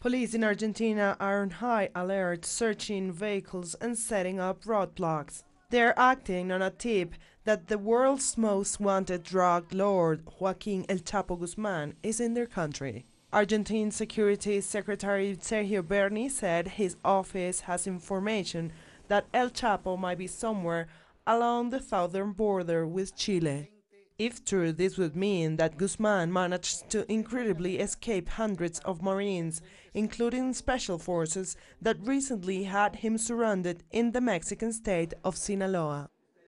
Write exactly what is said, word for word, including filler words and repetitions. Police in Argentina are on high alert, searching vehicles and setting up roadblocks. They're acting on a tip that the world's most wanted drug lord, Joaquín El Chapo Guzmán, is in their country. Argentine Security Secretary Sergio Berni said his office has information that El Chapo might be somewhere along the southern border with Chile. If true, this would mean that Guzmán managed to incredibly escape hundreds of Marines, including special forces that recently had him surrounded in the Mexican state of Sinaloa.